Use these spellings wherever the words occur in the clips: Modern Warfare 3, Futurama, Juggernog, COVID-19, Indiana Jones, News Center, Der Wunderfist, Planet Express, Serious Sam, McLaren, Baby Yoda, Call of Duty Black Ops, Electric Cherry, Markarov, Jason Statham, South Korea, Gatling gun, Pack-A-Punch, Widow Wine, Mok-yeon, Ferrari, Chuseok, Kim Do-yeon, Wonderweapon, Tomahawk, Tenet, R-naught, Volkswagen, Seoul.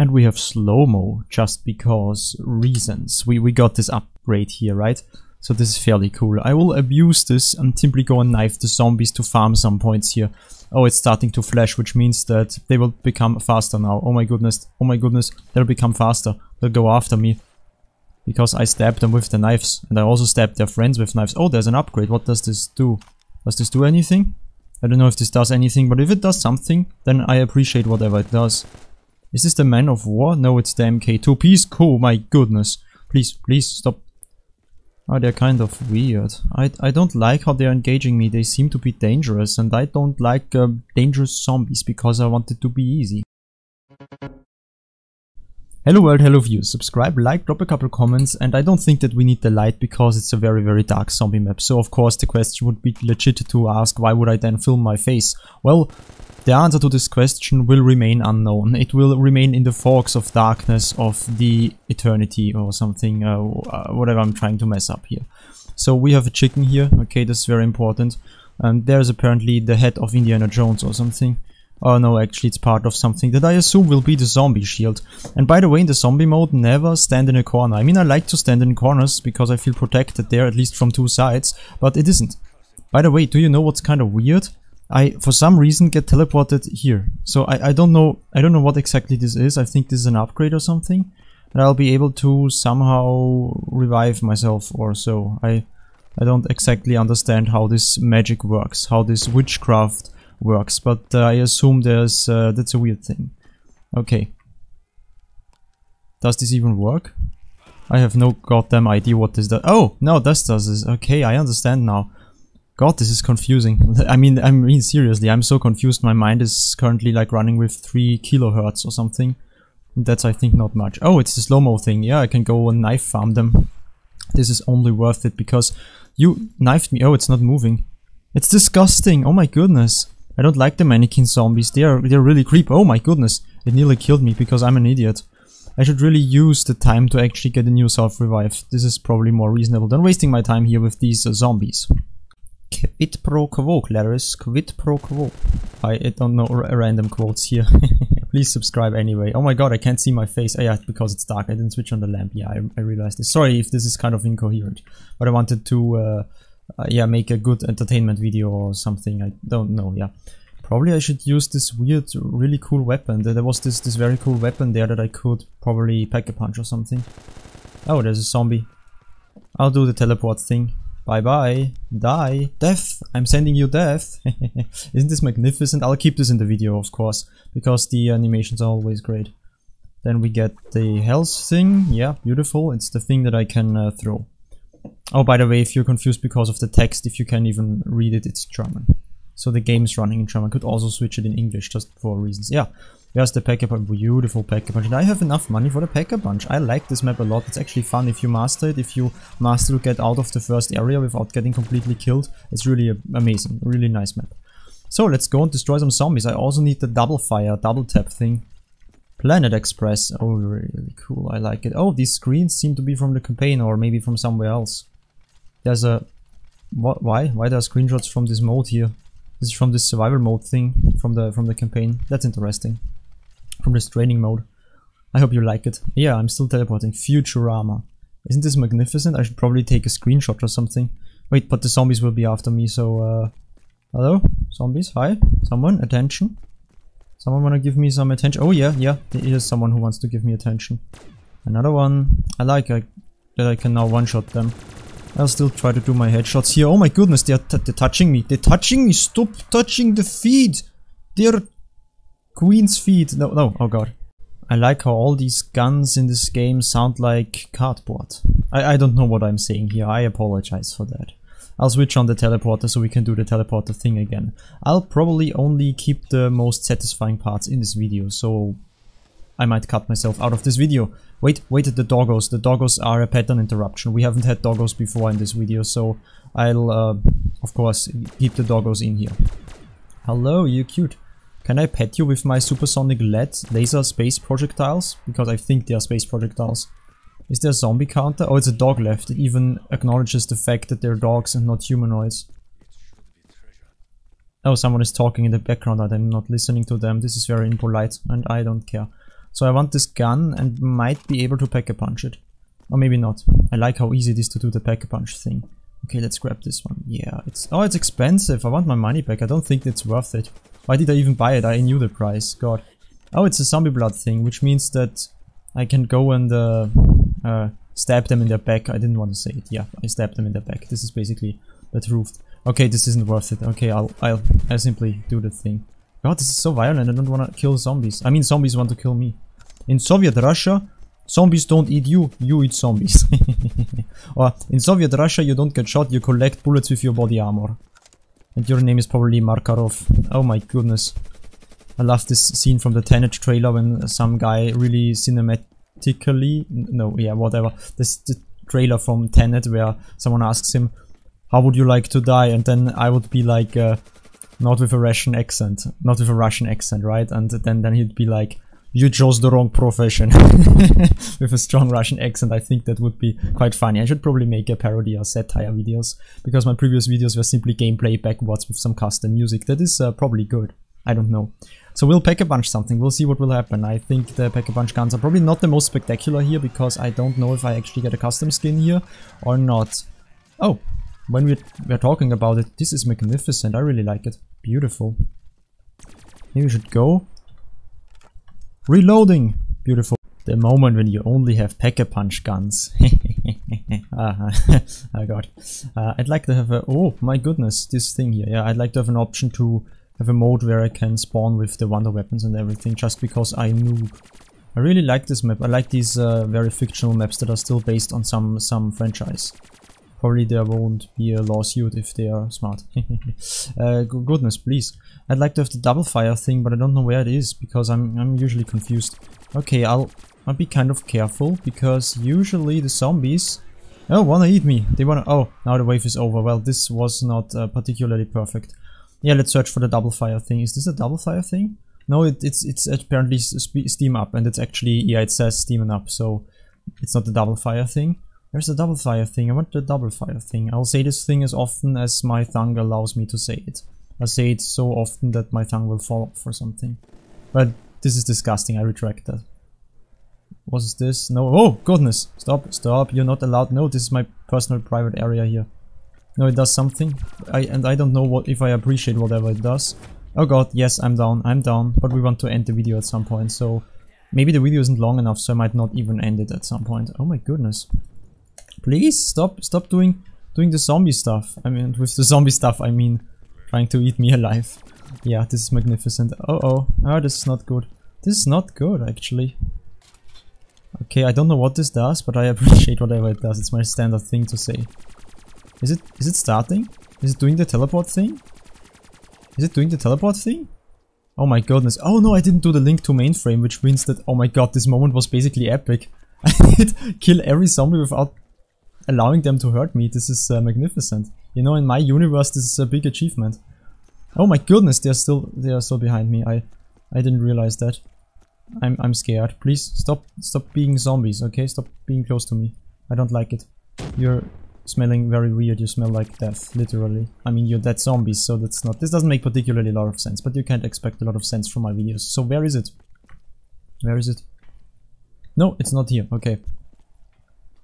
And we have slow-mo, just because reasons. We got this upgrade here, right? So this is fairly cool. I will abuse this and simply go and knife the zombies to farm some points here. Oh, it's starting to flash, which means that they will become faster now. Oh my goodness, oh my goodness, they'll become faster. They'll go after me. Because I stabbed them with the knives. And I also stabbed their friends with knives. Oh, there's an upgrade. What does this do? Does this do anything? I don't know if this does anything, but if it does something, then I appreciate whatever it does. Is this the Man of War? No, it's the MK2P's. Cool, my goodness. Please, please, stop. Oh, they're kind of weird. I don't like how they're engaging me. They seem to be dangerous, and I don't like dangerous zombies because I want it to be easy. Hello world, hello viewers. Subscribe, like, drop a couple comments, and I don't think that we need the light because it's a very, very dark zombie map. So of course the question would be legit to ask, why would I then film my face? Well, the answer to this question will remain unknown. It will remain in the forks of darkness of the eternity or something, whatever I'm trying to mess up here. So we have a chicken here, okay, that's very important. And there's apparently the head of Indiana Jones or something. Oh no, actually it's part of something that I assume will be the zombie shield. And by the way, in the zombie mode, never stand in a corner. I mean, I like to stand in corners because I feel protected there, at least from two sides, but it isn't. By the way, do you know what's kind of weird? I, for some reason, get teleported here. So I don't know what exactly this is. I think this is an upgrade or something. And I'll be able to somehow revive myself or so. I don't exactly understand how this magic works, how this witchcraft works. But I assume there's, that's a weird thing. Okay. Does this even work? I have no goddamn idea what this does. Oh, no, this does this. Okay, I understand now. God, this is confusing. I mean, seriously, I'm so confused. My mind is currently like running with 3 kilohertz or something. That's, I think, not much. Oh, it's the slow-mo thing. Yeah, I can go and knife farm them. This is only worth it because you knifed me. Oh, it's not moving. It's disgusting. Oh my goodness. I don't like the mannequin zombies. They're really creepy. Oh my goodness. It nearly killed me because I'm an idiot. I should really use the time to actually get a new self-revive. This is probably more reasonable than wasting my time here with these zombies. Quid pro quo, Clarice. Quid pro quo. I don't know random quotes here. Please subscribe anyway. Oh my god, I can't see my face. Oh yeah, because it's dark. I didn't switch on the lamp. Yeah, I realized this. Sorry if this is kind of incoherent. But I wanted to, yeah, make a good entertainment video or something. I don't know, yeah. Probably I should use this weird, really cool weapon. There was this very cool weapon there that I could probably Pack-A-Punch or something. Oh, there's a zombie. I'll do the teleport thing. Bye bye, die, death, I'm sending you death. Isn't this magnificent? I'll keep this in the video, of course, because the animations are always great. Then we get the health thing, yeah, beautiful, it's the thing that I can throw. Oh, by the way, if you're confused because of the text, if you can even read it, it's German. So the game's running in German, I could also switch it in English, just for reasons, yeah. There's the Pack-A-Punch, beautiful Pack-A-Punch, and I have enough money for the Pack-A-Punch. I like this map a lot, it's actually fun if you master it. If you master to get out of the first area without getting completely killed, it's really amazing, really nice map. So let's go and destroy some zombies. I also need the double fire, double tap thing. Planet Express, oh really cool, I like it. Oh, these screens seem to be from the campaign or maybe from somewhere else. There's a... What? Why? Why there are screenshots from this mode here? This is from this survival mode thing, from the campaign. That's interesting. From this training mode. I hope you like it. Yeah, I'm still teleporting. Futurama. Isn't this magnificent? I should probably take a screenshot or something. Wait, but the zombies will be after me, so... hello? Zombies? Hi? Someone? Attention? Someone wanna give me some attention? Oh yeah, yeah. There is someone who wants to give me attention. Another one. I like that I can now one-shot them. I'll still try to do my headshots here. Oh my goodness, they're touching me. They're touching me! Stop touching the feet! They're... Queen's feet. No, no, oh god. I like how all these guns in this game sound like cardboard. I don't know what I'm saying here, I apologize for that. I'll switch on the teleporter so we can do the teleporter thing again. I'll probably only keep the most satisfying parts in this video, so... I might cut myself out of this video. Wait, wait, the doggos. The doggos are a pattern interruption. We haven't had doggos before in this video, so... I'll, of course, keep the doggos in here. Hello, you're cute. Can I pet you with my supersonic LED laser space projectiles? Because I think they are space projectiles. Is there a zombie counter? Oh, it's a dog left. It even acknowledges the fact that they're dogs and not humanoids. Oh, someone is talking in the background and I'm not listening to them. This is very impolite and I don't care. So I want this gun and might be able to Pack-A-Punch it. Or maybe not. I like how easy it is to do the Pack-A-Punch thing. Okay, let's grab this one. Yeah, it's... Oh, it's expensive. I want my money back. I don't think it's worth it. Why did I even buy it? I knew the price. God. Oh, it's a zombie blood thing, which means that I can go and stab them in their back. I didn't want to say it. Yeah, I stabbed them in their back. This is basically the truth. Okay, this isn't worth it. Okay, I'll simply do the thing. God, this is so violent. I don't want to kill zombies. I mean, zombies want to kill me. In Soviet Russia, zombies don't eat you. You eat zombies. Or in Soviet Russia, you don't get shot. You collect bullets with your body armor. And your name is probably Markarov. Oh my goodness. I love this scene from the Tenet trailer when some guy really cinematically... No, yeah, whatever. This the trailer from Tenet where someone asks him, how would you like to die? And then I would be like... Not with a Russian accent. Not with a Russian accent, right? And then he'd be like, you chose the wrong profession. With a strong Russian accent, I think that would be quite funny. I should probably make a parody or satire videos, because my previous videos were simply gameplay backwards with some custom music. That is probably good. I don't know. So we'll Pack-A-Punch something. We'll see what will happen. I think the Pack-A-Punch guns are probably not the most spectacular here, because I don't know if I actually get a custom skin here or not. Oh, when we're talking about it, this is magnificent. I really like it. Beautiful. Maybe we should go. Reloading! Beautiful. The moment when you only have Pack-A-Punch guns. Oh god. I'd like to have a... Oh my goodness, this thing here. Yeah, I'd like to have an option to have a mode where I can spawn with the wonder weapons and everything, just because I noob. I really like this map. I like these very fictional maps that are still based on some franchise. Probably there won't be a lawsuit if they are smart. Goodness, please. I'd like to have the double fire thing, but I don't know where it is, because I'm usually confused. Okay, I'll be kind of careful, because usually the zombies... Oh, wanna eat me. They wanna... Oh, now the wave is over. Well, this was not particularly perfect. Yeah, let's search for the double fire thing. Is this a double fire thing? No, it's apparently steam up, and it's actually... Yeah, it says steaming up, so it's not the double fire thing. There's a double fire thing. I want the double fire thing. I'll say this thing as often as my tongue allows me to say it. I say it so often that my tongue will fall for something. But this is disgusting. I retract that. What is this? No. Oh, goodness. Stop. Stop. You're not allowed. No, this is my personal private area here. No, it does something. I don't know what if I appreciate whatever it does. Oh god. Yes, I'm down. I'm down. But we want to end the video at some point. So maybe the video isn't long enough. So I might not even end it at some point. Oh my goodness. Please stop doing the zombie stuff. I mean, with the zombie stuff, I mean trying to eat me alive. Yeah, this is magnificent. Oh, this is not good. This is not good, actually. Okay, I don't know what this does, but I appreciate whatever it does. It's my standard thing to say. Is it starting? Is it doing the teleport thing? Is it doing the teleport thing? Oh my goodness. Oh no, I didn't do the link to mainframe, which means that, oh my god, this moment was basically epic. I did kill every zombie without allowing them to hurt me. This is magnificent. You know, in my universe, this is a big achievement. Oh my goodness, they are still behind me. I didn't realize that. I'm scared. Please stop being zombies. Okay, stop being close to me. I don't like it. You're smelling very weird. You smell like death, literally. I mean, you're dead zombies, so that's not. This doesn't make particularly a lot of sense. But you can't expect a lot of sense from my videos. So where is it? Where is it? No, it's not here. Okay.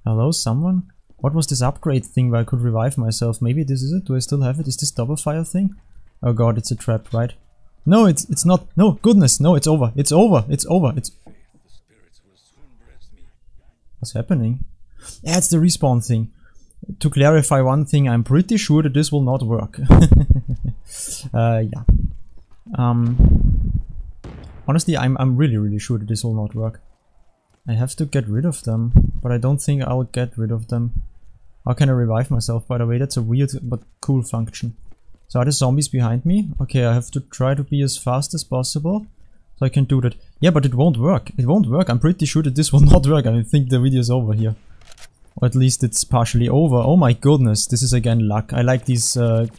Hello, someone. What was this upgrade thing where I could revive myself? Maybe this is it? Do I still have it? Is this double fire thing? Oh god, it's a trap, right? No, it's not. No, goodness, no, it's over. It's over. It's over. It's... What's happening? Yeah, it's the respawn thing. To clarify one thing, I'm pretty sure that this will not work. Yeah. Honestly, I'm really sure that this will not work. I have to get rid of them, but I don't think I'll get rid of them. How can I revive myself, by the way? That's a weird but cool function. So are the zombies behind me? Okay, I have to try to be as fast as possible, so I can do that. Yeah, but it won't work. It won't work. I'm pretty sure that this will not work. I think the video is over here. Or at least it's partially over. Oh my goodness, this is again luck. I like these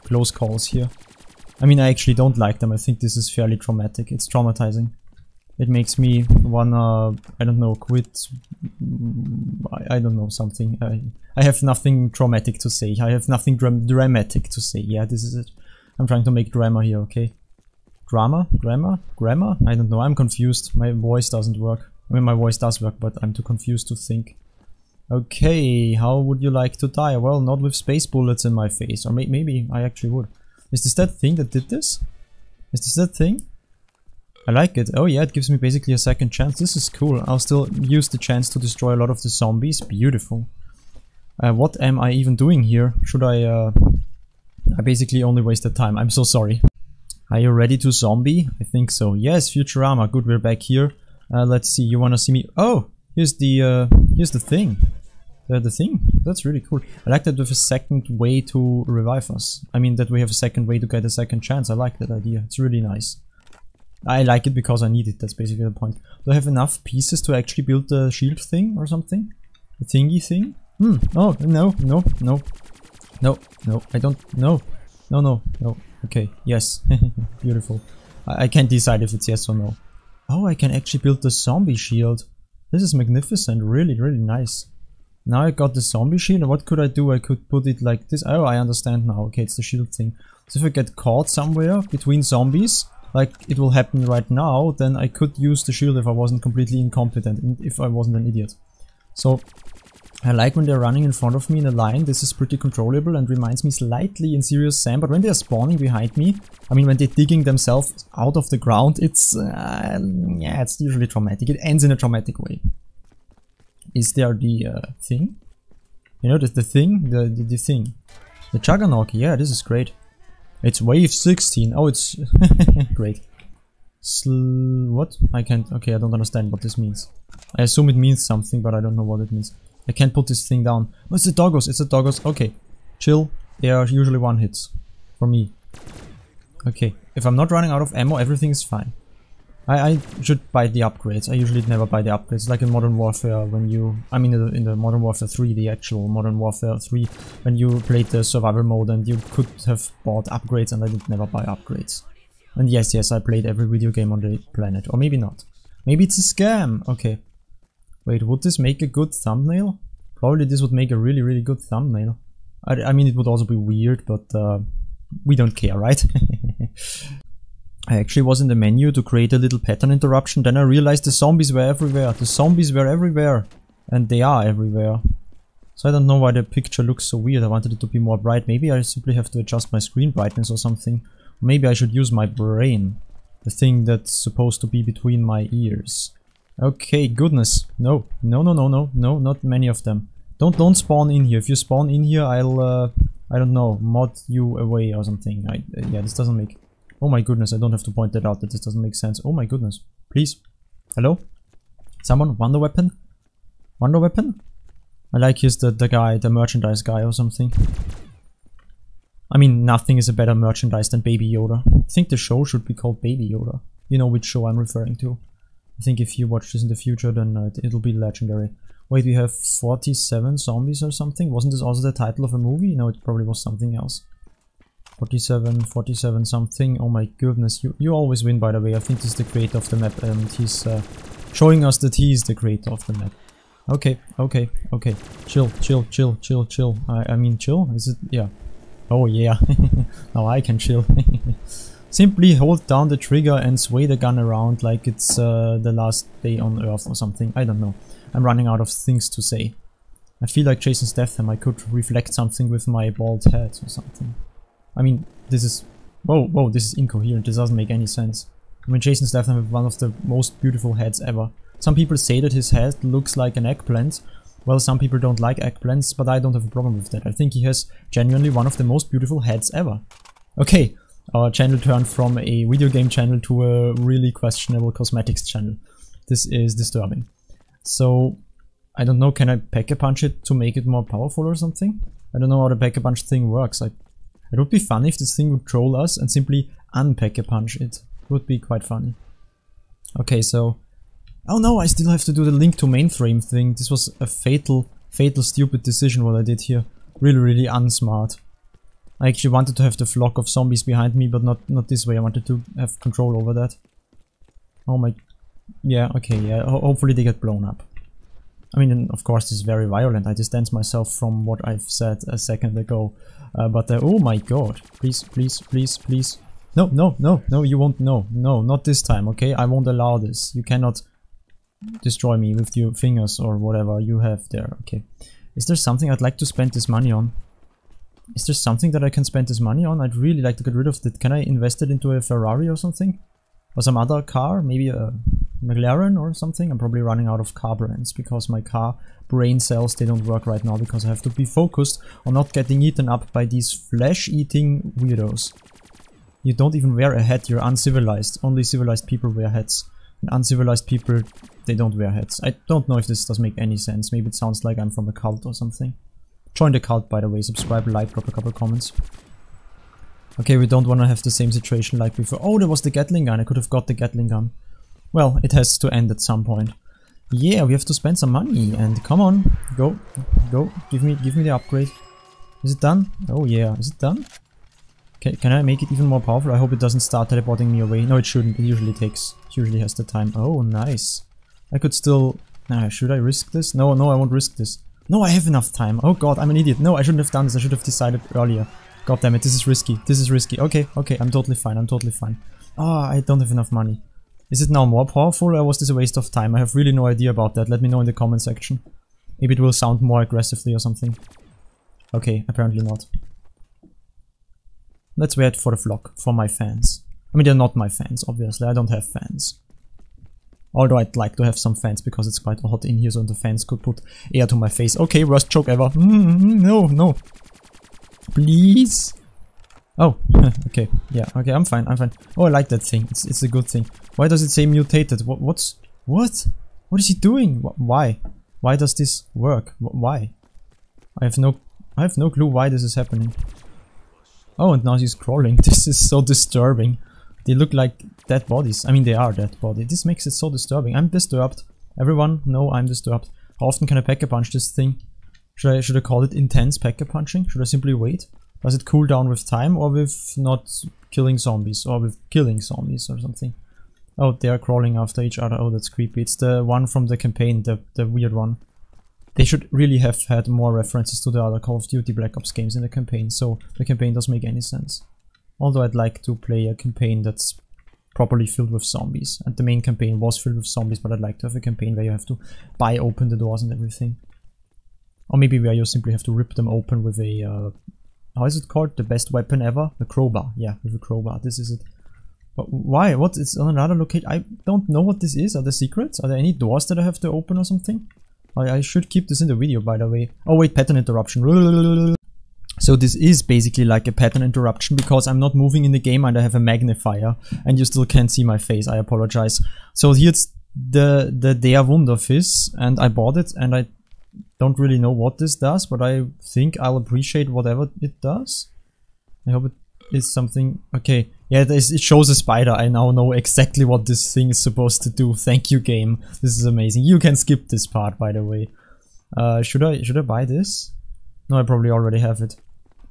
close calls here. I mean, I actually don't like them. I think this is fairly traumatic. It's traumatizing. It makes me wanna, I don't know, quit, I don't know, something. I have nothing traumatic to say. I have nothing dramatic to say. Yeah, this is it. I'm trying to make drama here, okay? Drama? Grammar? I don't know, I'm confused. My voice doesn't work. I mean, my voice does work, but I'm too confused to think. Okay, how would you like to die? Well, not with space bullets in my face. Or maybe I actually would. Is this that thing that did this? Is this that thing? I like it. Oh yeah, it gives me basically a second chance. This is cool. I'll still use the chance to destroy a lot of the zombies. Beautiful. What am I even doing here? Should I basically only wasted time. I'm so sorry. Are you ready to zombie? I think so. Yes, Futurama. Good, we're back here. Let's see. You wanna see me? Oh, here's the thing. The thing. That's really cool. I like that with a second way to revive us. I mean that we have a second way to get a second chance. I like that idea. It's really nice. I like it because I need it. That's basically the point. Do I have enough pieces to actually build the shield thing or something? The thingy thing? Hmm. Oh no no no no no! I don't no no no no. Okay. Yes. Beautiful. I can't decide if it's yes or no. Oh, I can actually build the zombie shield. This is magnificent. Really, really nice. Now I got the zombie shield. What could I do? I could put it like this. Oh, I understand now. Okay, it's the shield thing. So if I get caught somewhere between zombies, like it will happen right now, then I could use the shield if I wasn't completely incompetent and if I wasn't an idiot. So I like when they're running in front of me in a line. This is pretty controllable and reminds me slightly in Serious Sam, but when they're spawning behind me, I mean when they're digging themselves out of the ground, it's yeah, it's usually traumatic. It ends in a traumatic way. Is there the thing? You know, the thing? The thing. The Juggernog, yeah, this is great. It's wave 16. Oh, it's great. What? I can't, okay, I don't understand what this means. I assume it means something, but I don't know what it means. I can't put this thing down. Oh, it's the doggos, it's the doggos. Okay, chill. They are usually one hits for me. Okay, if I'm not running out of ammo, everything is fine. I should buy the upgrades. I usually never buy the upgrades. Like in Modern Warfare, when you... I mean, in the Modern Warfare 3, the actual Modern Warfare 3, when you played the survival mode and you could have bought upgrades, and I did never buy upgrades. And yes, yes, I played every video game on the planet. Or maybe not. Maybe it's a scam! Okay. Wait, would this make a good thumbnail? Probably this would make a really, really good thumbnail. I mean, it would also be weird, but we don't care, right? I actually was in the menu to create a little pattern interruption, then I realized the zombies were everywhere. The zombies were everywhere. And they are everywhere. So I don't know why the picture looks so weird. I wanted it to be more bright. Maybe I simply have to adjust my screen brightness or something. Maybe I should use my brain. The thing that's supposed to be between my ears. Okay, goodness. No, no, no, no, no, no, not many of them. Don't spawn in here. If you spawn in here, I'll, I don't know, mod you away or something. Yeah, this doesn't make... Oh my goodness, I don't have to point that out, that this doesn't make sense. Oh my goodness, please. Hello? Someone? Wonder Weapon? Wonder Weapon? I like he's the guy, the merchandise guy or something. I mean, nothing is a better merchandise than Baby Yoda. I think the show should be called Baby Yoda. You know which show I'm referring to. I think if you watch this in the future, then it'll be legendary. Wait, we have 47 zombies or something? Wasn't this also the title of a movie? No, it probably was something else. 47 something. Oh my goodness, you always win, by the way. I think this is the creator of the map and he's showing us that he is the creator of the map. Okay, okay, okay. Chill, chill, chill, chill, chill. I mean chill? Is it? Yeah. Oh yeah. Now I can chill. Simply hold down the trigger and sway the gun around like it's the last day on Earth or something. I don't know. I'm running out of things to say. I feel like Jason Statham. I could reflect something with my bald head or something. I mean, this is... Whoa, whoa, this is incoherent. This doesn't make any sense. I mean, Jason Statham has one of the most beautiful heads ever. Some people say that his head looks like an eggplant. Well, some people don't like eggplants, but I don't have a problem with that. I think he has genuinely one of the most beautiful heads ever. Okay, our channel turned from a video game channel to a really questionable cosmetics channel. This is disturbing. So, I don't know, can I Pack-A-Punch it to make it more powerful or something? I don't know how the Pack-A-Punch thing works. It would be funny if this thing would troll us and simply unpack-a-punch it. It would be quite funny. Okay, so... Oh no, I still have to do the link to mainframe thing. This was a fatal, fatal stupid decision what I did here. Really, really unsmart. I actually wanted to have the flock of zombies behind me, but not this way. I wanted to have control over that. Oh my... Yeah, okay, yeah. Hopefully they get blown up. I mean, of course, this is very violent. I distance myself from what I've said a second ago. Oh my god. Please, please, please, please. No, no, no, no, you won't. No, no, not this time, okay? I won't allow this. You cannot destroy me with your fingers or whatever you have there. Okay. Is there something I'd like to spend this money on? Is there something that I can spend this money on? I'd really like to get rid of that. Can I invest it into a Ferrari or something? Or some other car? Maybe a McLaren or something? I'm probably running out of car brands because my car brain cells, they don't work right now because I have to be focused on not getting eaten up by these flesh-eating weirdos. You don't even wear a hat, you're uncivilized. Only civilized people wear hats. And uncivilized people, they don't wear hats. I don't know if this does make any sense. Maybe it sounds like I'm from a cult or something. Join the cult, by the way. Subscribe, like, drop a couple comments. Okay, we don't want to have the same situation like before. Oh, there was the Gatling gun. I could have got the Gatling gun. Well, it has to end at some point. Yeah, we have to spend some money. And come on, go, go. Give me the upgrade. Is it done? Oh yeah, is it done? Okay, can I make it even more powerful? I hope it doesn't start teleporting me away. No, it shouldn't. It usually takes. It usually has the time. Oh, nice. I could still... should I risk this? No, no, I won't risk this. No, I have enough time. Oh god, I'm an idiot. No, I shouldn't have done this. I should have decided earlier. God damn it, this is risky. This is risky. Okay, okay, I'm totally fine. I'm totally fine. Ah, I don't have enough money. Is it now more powerful or was this a waste of time? I have really no idea about that. Let me know in the comment section. Maybe it will sound more aggressively or something. Okay, apparently not. Let's wait for the vlog, for my fans. I mean, they're not my fans, obviously. I don't have fans. Although I'd like to have some fans because it's quite hot in here, so the fans could put air to my face. Okay, worst joke ever. No, no. Please. Oh, okay. Yeah, okay, I'm fine, I'm fine. Oh, I like that thing. It's a good thing. Why does it say mutated? What? What is he doing? Why? Why does this work? Why? I have no clue why this is happening. Oh, and now he's crawling. This is so disturbing. They look like dead bodies. I mean, they are dead bodies. This makes it so disturbing. I'm disturbed. Everyone, no, I'm disturbed. How often can I pack-a-punch this thing? Should I call it intense pack-a-punching? Should I simply wait? Does it cool down with time or with not killing zombies? Or with killing zombies or something? Oh, they are crawling after each other. Oh, that's creepy. It's the one from the campaign, the weird one. They should really have had more references to the other Call of Duty Black Ops games in the campaign, so the campaign doesn't make any sense. Although I'd like to play a campaign that's properly filled with zombies. And the main campaign was filled with zombies, but I'd like to have a campaign where you have to buy open the doors and everything. Or maybe where you simply have to rip them open with a... how is it called? The best weapon ever? The crowbar. Yeah, with a crowbar. This is it. But why? What? It's on another location. I don't know what this is. Are there secrets? Are there any doors that I have to open or something? I should keep this in the video, by the way. Oh wait, pattern interruption. So this is basically like a pattern interruption because I'm not moving in the game and I have a magnifier and you still can't see my face. I apologize. So here's the Der Wunderfist and I bought it and I don't really know what this does, but I think I'll appreciate whatever it does. I hope it is something... Okay, yeah, it shows a spider. I now know exactly what this thing is supposed to do. Thank you, game. This is amazing. You can skip this part, by the way. Should I buy this? No, I probably already have it.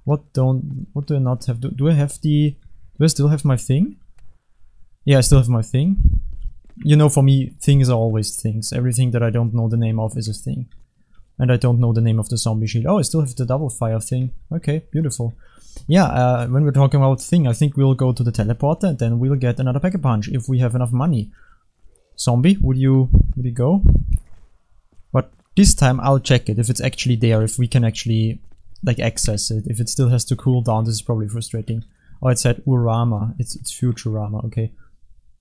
What do I not have? Do I have the... Do I still have my thing? Yeah, I still have my thing. You know, for me, things are always things. Everything that I don't know the name of is a thing. And I don't know the name of the zombie shield. Oh, I still have the double fire thing. Okay, beautiful. Yeah, when we're talking about thing, I think we'll go to the teleporter and then we'll get another pack-a-punch if we have enough money. Zombie, would you go? But this time I'll check it, if it's actually there, if we can actually... like access it. If it still has to cool down, this is probably frustrating. Oh, it said Urama. It's Futurama. Okay.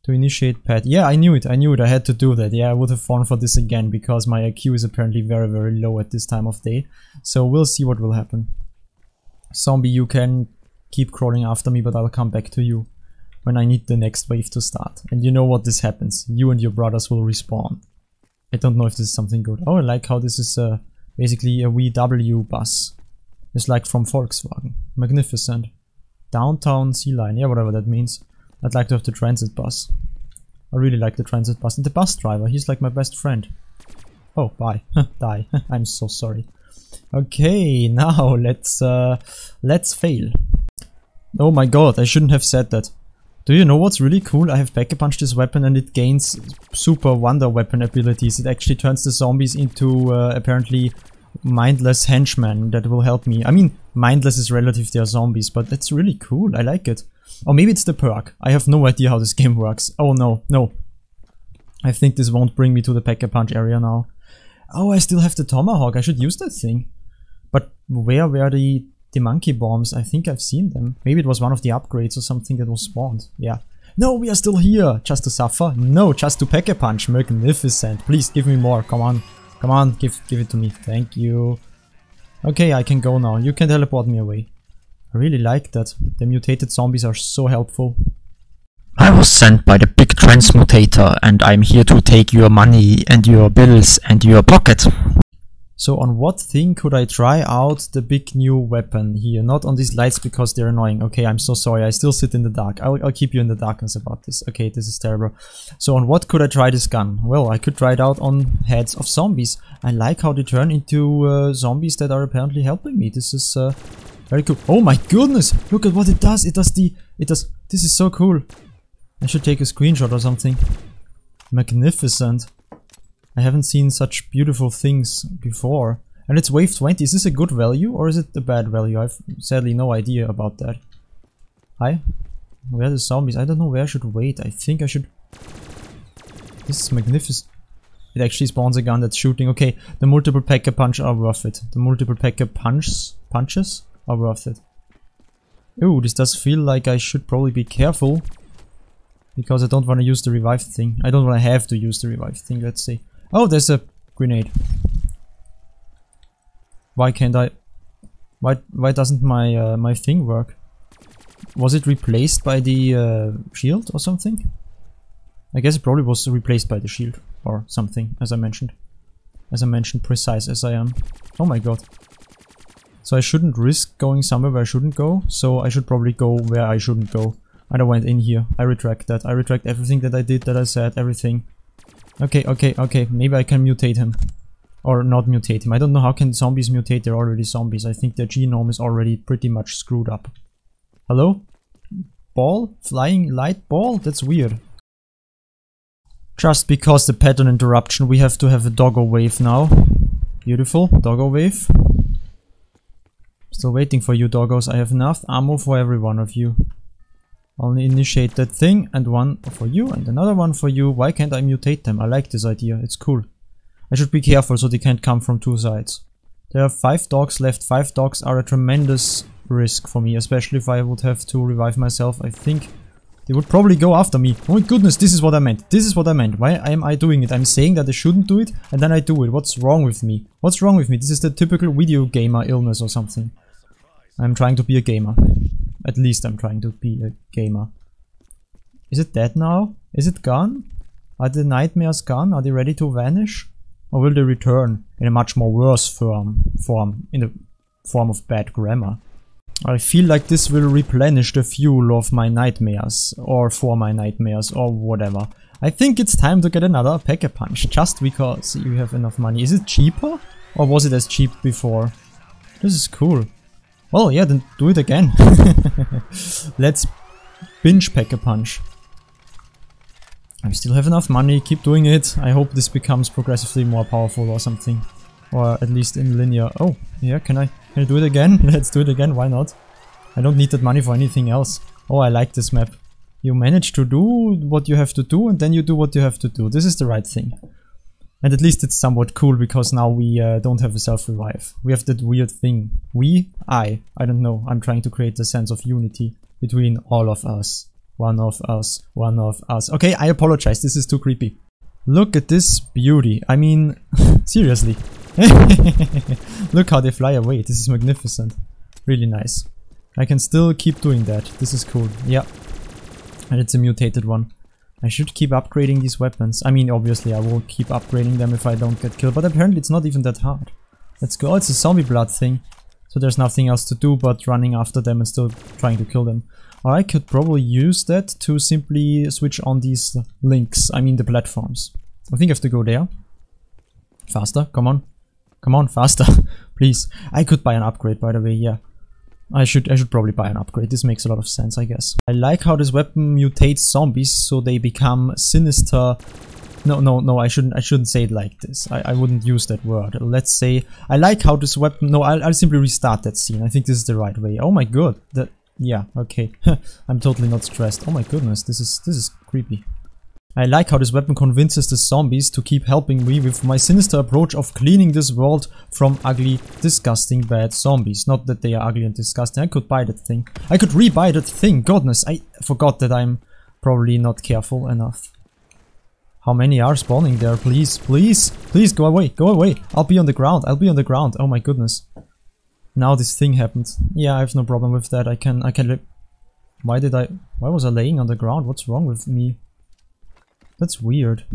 To initiate pad. Yeah, I knew it. I knew it. I had to do that. Yeah, I would have fallen for this again because my IQ is apparently very, very low at this time of day. So we'll see what will happen. Zombie, you can keep crawling after me, but I'll come back to you when I need the next wave to start. And you know what this happens. You and your brothers will respawn. I don't know if this is something good. Oh, I like how this is basically a VW bus. It's like from Volkswagen. Magnificent. Downtown Sea Line. Yeah, whatever that means. I'd like to have the transit bus. I really like the transit bus. And the bus driver, he's like my best friend. Oh, bye. Die. I'm so sorry. Okay, now let's fail. Oh my god, I shouldn't have said that. Do you know what's really cool? I have pack-a-punched this weapon and it gains super wonder weapon abilities. It actually turns the zombies into apparently... mindless henchmen that will help me. I mean, mindless is relative, they are zombies, but that's really cool. I like it. Or maybe it's the perk. I have no idea how this game works. Oh no, no. I think this won't bring me to the Pack-A-Punch area now. Oh, I still have the Tomahawk. I should use that thing. But where were the monkey bombs? I think I've seen them. Maybe it was one of the upgrades or something that was spawned. Yeah. No, we are still here. Just to suffer? No, just to Pack-A-Punch. Magnificent. Please give me more. Come on. Come on. Give it to me. Thank you. Okay, I can go now. You can teleport me away. I really like that. The mutated zombies are so helpful. I was sent by the big transmutator and I'm here to take your money and your bills and your pocket. So on what thing could I try out the big new weapon here? Not on these lights because they're annoying. Okay, I'm so sorry. I still sit in the dark. I'll keep you in the darkness about this. Okay, this is terrible. So on what could I try this gun? Well, I could try it out on heads of zombies. I like how they turn into zombies that are apparently helping me. This is very cool. Oh my goodness! Look at what it does. It does. This is so cool. I should take a screenshot or something. Magnificent. I haven't seen such beautiful things before. And it's wave 20. Is this a good value or is it a bad value? I've sadly no idea about that. Hi? Where are the zombies? I don't know where I should wait. I think I should... This is magnificent. It actually spawns a gun that's shooting. Okay, the multiple Pack-A-Punch are worth it. The multiple Pack-A-Punches are worth it. Ooh, this does feel like I should probably be careful. Because I don't want to use the revive thing. I don't want to have to use the revive thing, let's see. Oh, there's a grenade. Why can't I... Why doesn't my my thing work? Was it replaced by the shield or something? I guess it probably was replaced by the shield or something, as I mentioned. As I mentioned, precise as I am. Oh my god. So I shouldn't risk going somewhere where I shouldn't go. So I should probably go where I shouldn't go. I don't went in here. I retract that. I retract everything that I did, that I said, everything. Okay, okay, okay. Maybe I can mutate him. Or not mutate him. I don't know how can zombies mutate. They're already zombies. I think their genome is already pretty much screwed up. Hello? Ball? Flying light ball? That's weird. Just because the pattern interruption, we have to have a doggo wave now. Beautiful. Doggo wave. Still waiting for you, doggos. I have enough ammo for every one of you. Only initiate that thing, and one for you and another one for you. Why can't I mutate them? I like this idea, it's cool. I should be careful so they can't come from two sides. There are 5 dogs left. 5 dogs are a tremendous risk for me, especially if I would have to revive myself. I think they would probably go after me. Oh my goodness, this is what I meant. This is what I meant. Why am I doing it? I'm saying that I shouldn't do it, and then I do it. What's wrong with me? What's wrong with me? This is the typical video gamer illness or something. I'm trying to be a gamer. At least I'm trying to be a gamer. Is it dead now? Is it gone? Are the nightmares gone? Are they ready to vanish? Or will they return in a much more worse form? In the form of bad grammar. I feel like this will replenish the fuel of my nightmares. Or for my nightmares or whatever. I think it's time to get another Pack-A-Punch. Just because you have enough money. Is it cheaper? Or was it as cheap before? This is cool. Well, yeah, then do it again. Let's binge Pack-A-Punch. I still have enough money, keep doing it. I hope this becomes progressively more powerful or something. Or at least in linear. Oh, yeah, can I do it again? Let's do it again, why not? I don't need that money for anything else. Oh, I like this map. You manage to do what you have to do and then you do what you have to do. This is the right thing. And at least it's somewhat cool, because now we don't have a self-revive. We have that weird thing. I don't know. I'm trying to create a sense of unity between all of us. One of us. One of us. Okay, I apologize. This is too creepy. Look at this beauty. I mean, seriously. Look how they fly away. This is magnificent. Really nice. I can still keep doing that. This is cool. Yeah. And it's a mutated one. I should keep upgrading these weapons. I mean, obviously I will keep upgrading them if I don't get killed, but apparently it's not even that hard. Let's go. Oh, it's a zombie blood thing. So there's nothing else to do but running after them and still trying to kill them. Or I could probably use that to simply switch on these links. I mean the platforms. I think I have to go there. Faster, come on. Come on, faster. Please. I could buy an upgrade, by the way, yeah. I should probably buy an upgrade. This makes a lot of sense, I guess. I like how this weapon mutates zombies so they become sinister. No, I shouldn't say it like this. I wouldn't use that word. Let's say I like how this weapon... No, I'll simply restart that scene. I think this is the right way. Oh my god. Yeah, okay. I'm totally not stressed. Oh my goodness, this is creepy. I like how this weapon convinces the zombies to keep helping me with my sinister approach of cleaning this world from ugly, disgusting, bad zombies. Not that they are ugly and disgusting. I could buy that thing. I could re-buy that thing. Goodness, I forgot that I'm probably not careful enough. How many are spawning there? Please, please, please go away. Go away. I'll be on the ground. I'll be on the ground. Oh my goodness. Now this thing happened. Yeah, I have no problem with that. I can... Why was I laying on the ground? What's wrong with me? That's weird.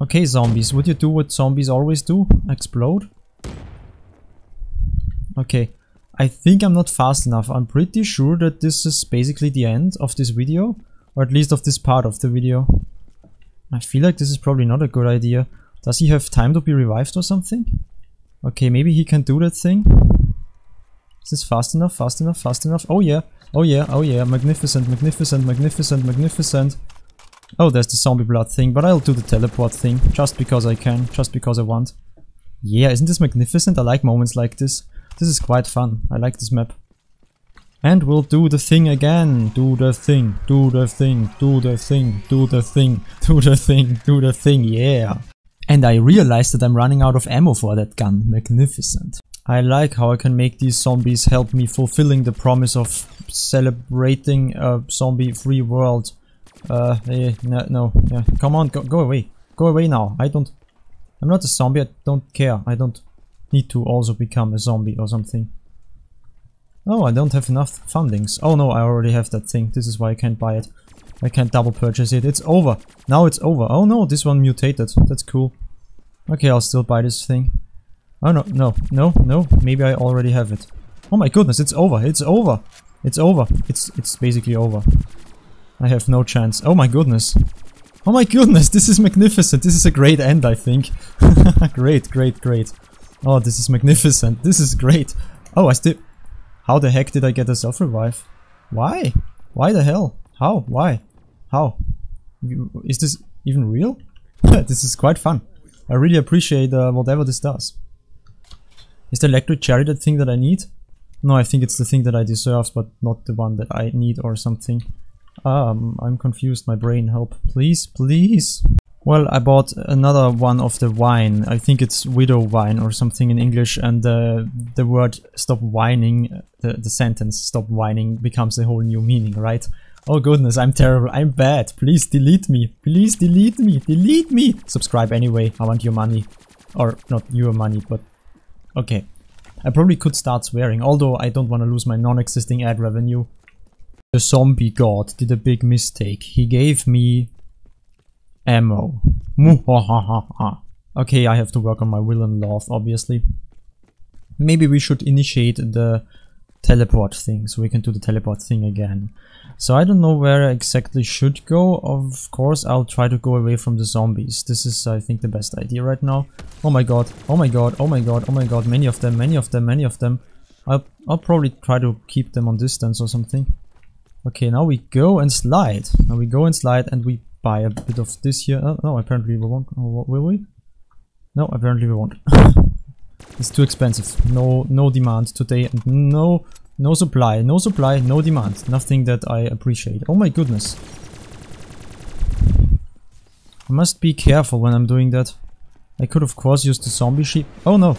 Okay, zombies, would you do what zombies always do? Explode? Okay, I think I'm not fast enough. I'm pretty sure that this is basically the end of this video, or at least of this part of the video. I feel like this is probably not a good idea. Does he have time to be revived or something? Okay, maybe he can do that thing. Is this fast enough? Fast enough? Fast enough? Oh yeah, oh yeah, oh yeah, magnificent, magnificent, magnificent, magnificent. Oh, there's the zombie blood thing, but I'll do the teleport thing, just because I can, just because I want. Yeah, isn't this magnificent? I like moments like this. This is quite fun. I like this map. And we'll do the thing again. Do the thing, do the thing, do the thing, do the thing, do the thing, do the thing, yeah. And I realized that I'm running out of ammo for that gun. Magnificent. I like how I can make these zombies help me fulfilling the promise of celebrating a zombie-free world. No, come on, go away. Go away now. I'm not a zombie, I don't care. I don't need to also become a zombie or something. Oh, I don't have enough fundings. Oh no, I already have that thing. This is why I can't buy it. I can't double purchase it. It's over. Now it's over. Oh no, this one mutated. That's cool. Okay, I'll still buy this thing. Oh no, no, no, no. Maybe I already have it. Oh my goodness, it's over. It's over. It's over. It's basically over. I have no chance. Oh my goodness. Oh my goodness, this is magnificent. This is a great end, I think. Great, great, great. Oh, this is magnificent. This is great. Oh, I still... How the heck did I get a self-revive? Why? Why the hell? How? Why? How? Is this even real? This is quite fun. I really appreciate whatever this does. Is the electric cherry the thing that I need? No, I think it's the thing that I deserve, but not the one that I need or something. I'm confused, my brain, help. Please, please. Well, I bought another one of the wine. I think it's Widow Wine or something in English, and the word stop whining, the sentence stop whining becomes a whole new meaning, right? Oh goodness, I'm terrible, I'm bad. Please delete me. Please delete me. Delete me. Subscribe anyway, I want your money. Or not your money, but okay. I probably could start swearing, although I don't want to lose my non-existing ad revenue. The zombie god did a big mistake. He gave me ammo. Okay, I have to work on my will and love, obviously. Maybe we should initiate the teleport thing, so we can do the teleport thing again. So I don't know where I exactly should go. Of course, I'll try to go away from the zombies. This is, I think, the best idea right now. Oh my god, oh my god, oh my god, oh my god. Many of them, many of them, many of them. I'll probably try to keep them on distance or something. Okay, now we go and slide. Now we go and slide and we buy a bit of this here. Oh, no, apparently we won't. Oh, will we? No, apparently we won't. It's too expensive. No demand today and no supply. No supply, no demand. Nothing that I appreciate. Oh my goodness. I must be careful when I'm doing that. I could of course use the zombie sheep. Oh no.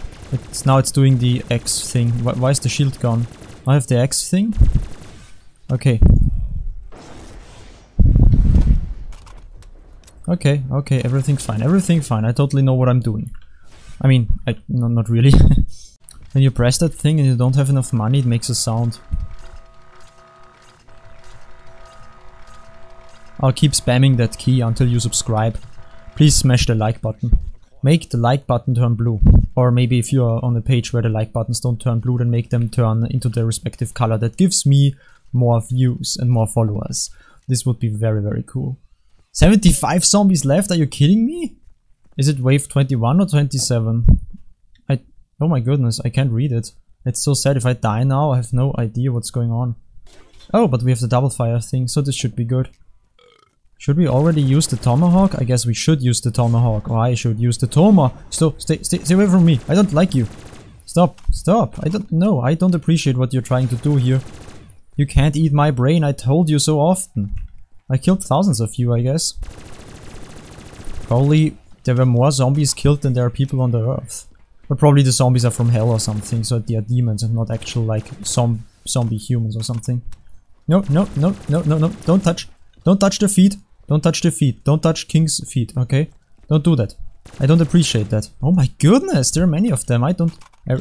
Now it's doing the X thing. Why is the shield gone? I have the X thing? Okay. Okay, okay, everything's fine, everything's fine. I totally know what I'm doing. I mean, no, not really. When you press that thing and you don't have enough money, it makes a sound. I'll keep spamming that key until you subscribe. Please smash the like button. Make the like button turn blue. Or maybe if you are on a page where the like buttons don't turn blue, then make them turn into their respective color. That gives me more views and more followers. This would be very, very cool. 75 zombies left? Are you kidding me? Is it wave 21 or 27? Oh my goodness, I can't read it. It's so sad. If I die now, I have no idea what's going on. Oh, but we have the double fire thing, so this should be good. Should we already use the tomahawk? I guess we should use the tomahawk, or I should use the toma. Stop, stay away from me. I don't like you. Stop, stop. I don't appreciate what you're trying to do here. You can't eat my brain, I told you so often. I killed thousands of you, I guess. Probably there were more zombies killed than there are people on the earth. But probably the zombies are from hell or something, so they are demons and not actual, like, zombie humans or something. No, no, no, no, no, no, don't touch. Don't touch the feet. Don't touch the feet. Don't touch King's feet, okay? Don't do that. I don't appreciate that. Oh my goodness, there are many of them. I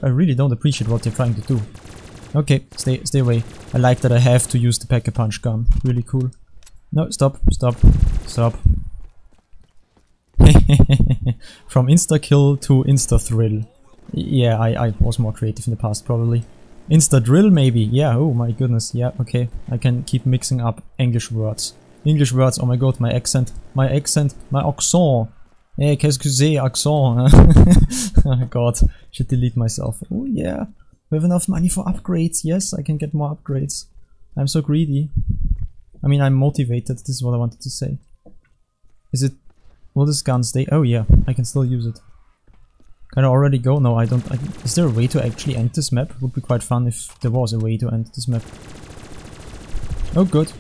really don't appreciate what they're trying to do. Okay, stay away. I like that I have to use the Pack-A-Punch gun. Really cool. No, stop. From insta-kill to insta-thrill. Yeah, I was more creative in the past, probably. Insta-drill, maybe? Yeah, oh my goodness. Yeah, okay. I can keep mixing up English words. English words, oh my god, my accent. My accent, my accent. Eh, qu'est-ce que c'est, accent? Oh god, I should delete myself. Oh yeah. We have enough money for upgrades. Yes, I can get more upgrades. I'm so greedy. I mean, I'm motivated. This is what I wanted to say. Is it... will this gun stay? Oh yeah, I can still use it. Can I already go? No, I don't... is there a way to actually end this map? It would be quite fun if there was a way to end this map. Oh, good.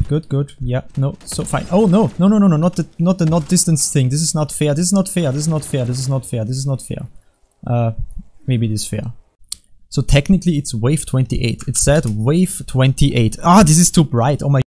Yeah, no, so fine. Oh, no, not the not distance thing. This is not fair. This is not fair. Maybe it is fair. So technically it's wave 28. It said wave 28. Ah, this is too bright. Oh my